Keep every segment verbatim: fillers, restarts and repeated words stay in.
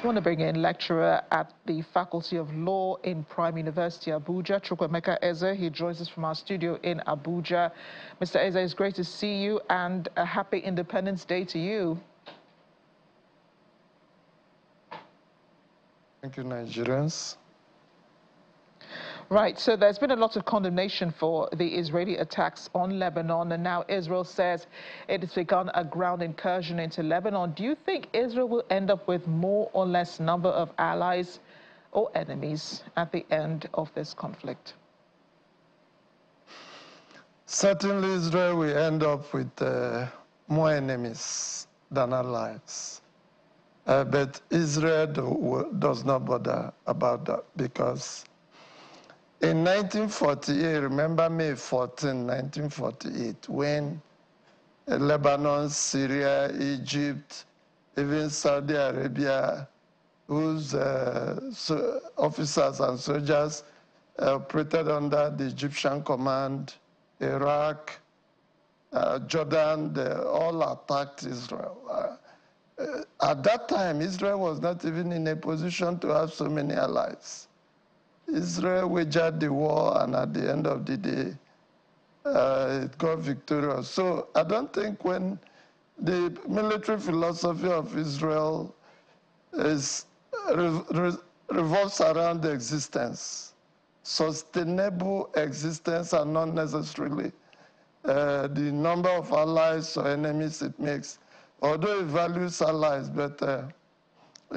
I want to bring in lecturer at the Faculty of Law in Prime University, Abuja, Chukwemeka Eze. He joins us from our studio in Abuja. Mister Eze, it's great to see you, and a happy Independence Day to you. Thank you, Nigerians. Right, so there's been a lot of condemnation for the Israeli attacks on Lebanon, and now Israel says it has begun a ground incursion into Lebanon. Do you think Israel will end up with more or less number of allies or enemies at the end of this conflict? Certainly, Israel will end up with uh, more enemies than allies. Uh, but Israel do, does not bother about that, because in nineteen forty-eight, remember May fourteenth, nineteen forty-eight, when Lebanon, Syria, Egypt, even Saudi Arabia, whose uh, so officers and soldiers uh, operated under the Egyptian command, Iraq, uh, Jordan, they all attacked Israel. Uh, Uh, at that time, Israel was not even in a position to have so many allies. Israel wagered the war, and at the end of the day, uh, it got victorious. So I don't think when the military philosophy of Israel is, re re revolves around the existence, sustainable existence, and not necessarily uh, the number of allies or enemies it makes. Although it values allies, but uh,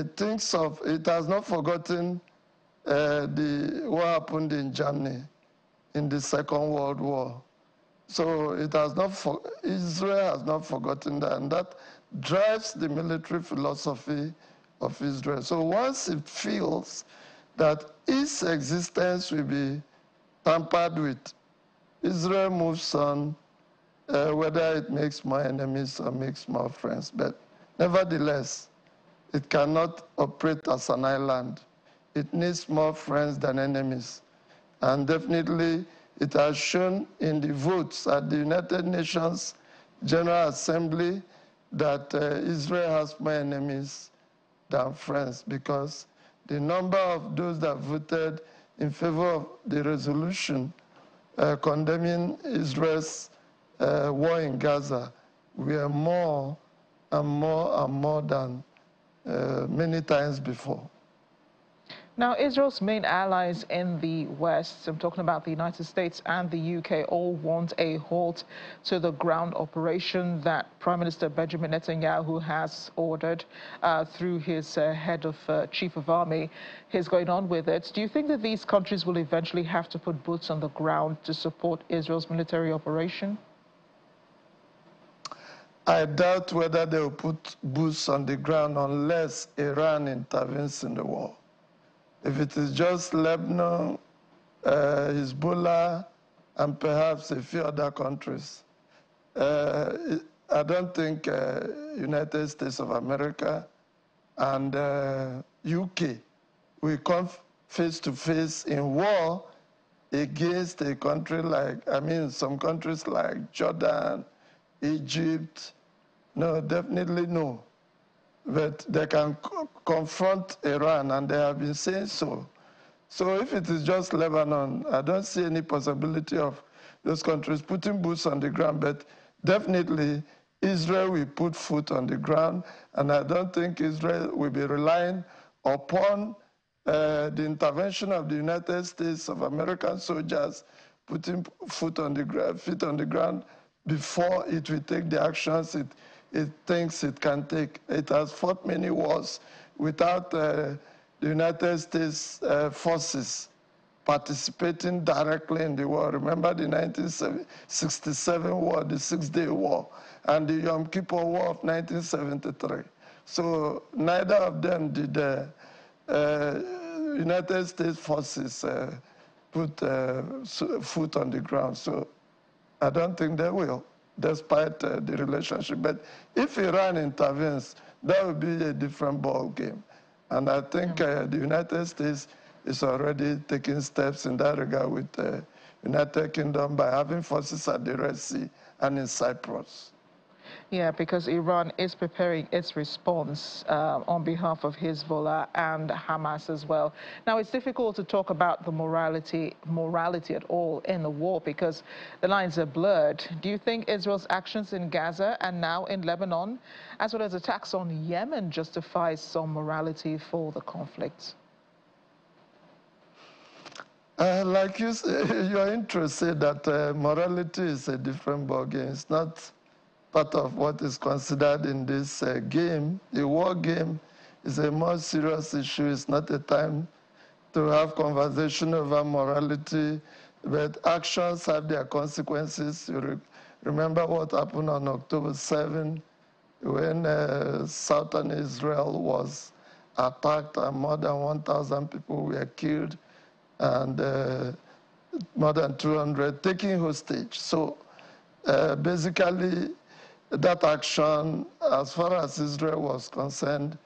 it thinks of, it has not forgotten uh, the, what happened in Germany in the Second World War. So it has not, for, Israel has not forgotten that, and that drives the military philosophy of Israel. So once it feels that its existence will be tampered with, Israel moves on, Uh, whether it makes more enemies or makes more friends. But nevertheless, it cannot operate as an island. It needs more friends than enemies. And definitely, it has shown in the votes at the United Nations General Assembly that uh, Israel has more enemies than friends, because the number of those that voted in favor of the resolution uh, condemning Israel's Uh, war in Gaza, we are more and more and more than uh, many times before. Now, Israel's main allies in the West, I'm talking about the United States and the U K, all want a halt to the ground operation that Prime Minister Benjamin Netanyahu has ordered uh, through his uh, head of uh, chief of army. He's going on with it. Do you think that these countries will eventually have to put boots on the ground to support Israel's military operation? I doubt whether they will put boots on the ground unless Iran intervenes in the war. If it is just Lebanon, uh, Hezbollah, and perhaps a few other countries, uh, I don't think uh, United States of America and uh, U K will come face to face in war against a country like, I mean, some countries like Jordan, Egypt. No, definitely no. But they can co confront Iran, and they have been saying so. So if it is just Lebanon, I don't see any possibility of those countries putting boots on the ground. But definitely, Israel will put foot on the ground, and I don't think Israel will be relying upon uh, the intervention of the United States of American soldiers putting foot on the feet on the ground before it will take the actions it, it thinks it can take. It has fought many wars without uh, the United States uh, forces participating directly in the war. Remember the nineteen sixty-seven war, the Six-Day War, and the Yom Kippur War of nineteen seventy-three. So neither of them did the uh, uh, United States forces uh, put uh, foot on the ground. So I don't think they will, despite uh, the relationship. But if Iran intervenes, that will be a different ball game. And I think uh, the United States is already taking steps in that regard with the uh, United Kingdom by having forces at the Red Sea and in Cyprus. Yeah, because Iran is preparing its response uh, on behalf of Hezbollah and Hamas as well. Now, it's difficult to talk about the morality, morality at all in the war because the lines are blurred. Do you think Israel's actions in Gaza and now in Lebanon, as well as attacks on Yemen, justifies some morality for the conflict? Uh, like you say, your intro said that uh, morality is a different ballgame. It's not part of what is considered in this uh, game. The war game is a more serious issue. It's not a time to have conversation over morality, but actions have their consequences. You re remember what happened on October seventh when uh, southern Israel was attacked and more than one thousand people were killed, and uh, more than two hundred taking hostage. So uh, basically, that action, as far as Israel was concerned,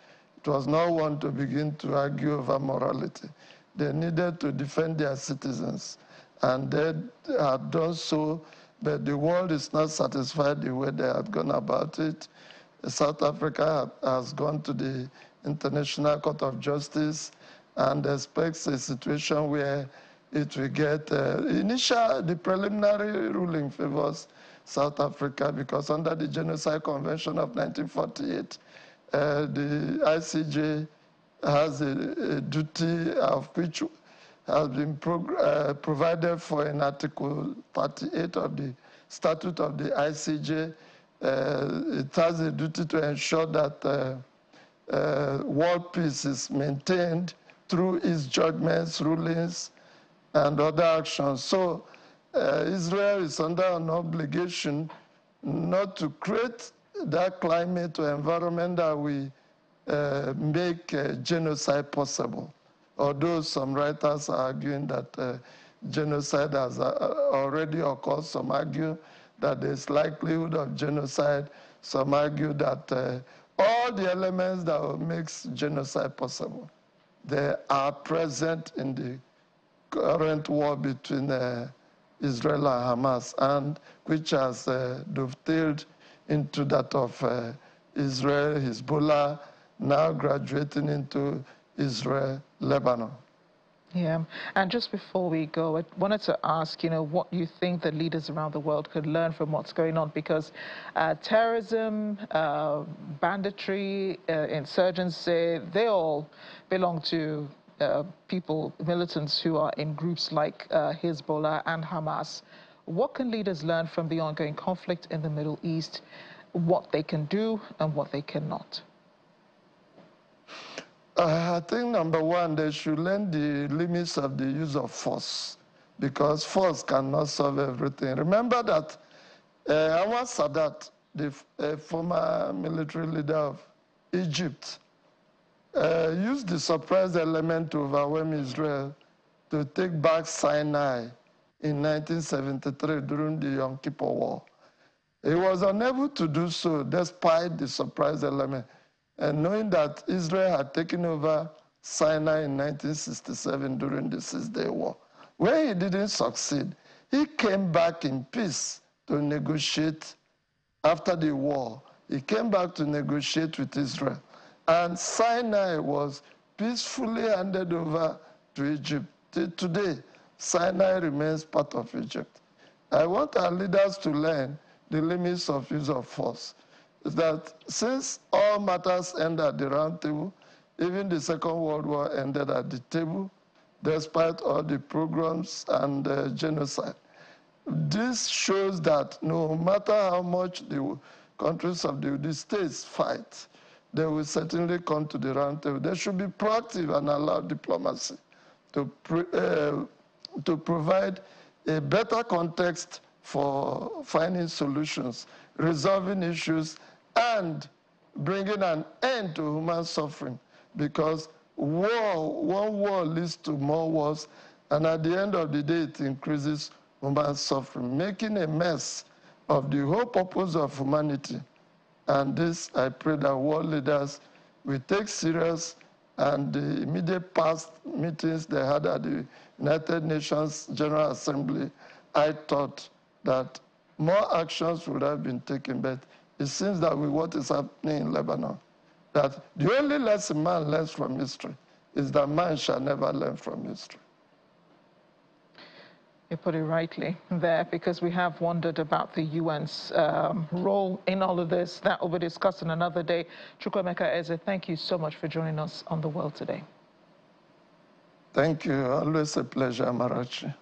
it was not one to begin to argue over morality. They needed to defend their citizens, and they had done so, but the world is not satisfied the way they had gone about it. South Africa has gone to the International Court of Justice and expects a situation where it will get uh, initial, the preliminary ruling favors South Africa, because under the Genocide Convention of nineteen forty-eight, uh, the I C J has a, a duty of which has been pro uh, provided for in Article thirty-eight of the Statute of the I C J. Uh, it has a duty to ensure that uh, uh, world peace is maintained through its judgments, rulings, and other actions. So uh, Israel is under an obligation not to create that climate or environment that will uh, make uh, genocide possible. Although some writers are arguing that uh, genocide has uh, already occurred, some argue that there's likelihood of genocide, some argue that uh, all the elements that will make genocide possible, they are present in the current war between uh, Israel and Hamas, and which has uh, dovetailed into that of uh, Israel, Hezbollah, now graduating into Israel, Lebanon. Yeah, and just before we go, I wanted to ask, you know, what you think the leaders around the world could learn from what's going on, because uh, terrorism, uh, banditry, uh, insurgency, they all belong to uh, people, militants who are in groups like uh, Hezbollah and Hamas. What can leaders learn from the ongoing conflict in the Middle East, what they can do and what they cannot? Uh, I think, number one, they should learn the limits of the use of force, because force cannot solve everything. Remember that uh, Anwar Sadat, the uh, former military leader of Egypt, uh, used the surprise element to overwhelm Israel to take back Sinai in nineteen seventy-three during the Yom Kippur War. He was unable to do so despite the surprise element. And knowing that Israel had taken over Sinai in nineteen sixty-seven during the Six-Day War, where he didn't succeed, he came back in peace to negotiate after the war. He came back to negotiate with Israel. And Sinai was peacefully handed over to Egypt. Today, Sinai remains part of Egypt. I want our leaders to learn the limits of use of force, that since all matters end at the round table, even the Second World War ended at the table, despite all the pogroms and uh, genocide. This shows that no matter how much the countries of the, the states fight, they will certainly come to the round table. They should be proactive and allow diplomacy to, pre, uh, to provide a better context for finding solutions, resolving issues, and bringing an end to human suffering, because war, one war leads to more wars, and at the end of the day, it increases human suffering, making a mess of the whole purpose of humanity. And this, I pray that world leaders will take serious, and the immediate past meetings they had at the United Nations General Assembly, I thought that more actions would have been taken, but it seems that with what is happening in Lebanon, that the only lesson man learns from history is that man shall never learn from history. You put it rightly there, because we have wondered about the U N's um, role in all of this. That will be discussed on another day. Chukwemeka Eze, thank you so much for joining us on The World Today. Thank you. Always a pleasure, Amarachi.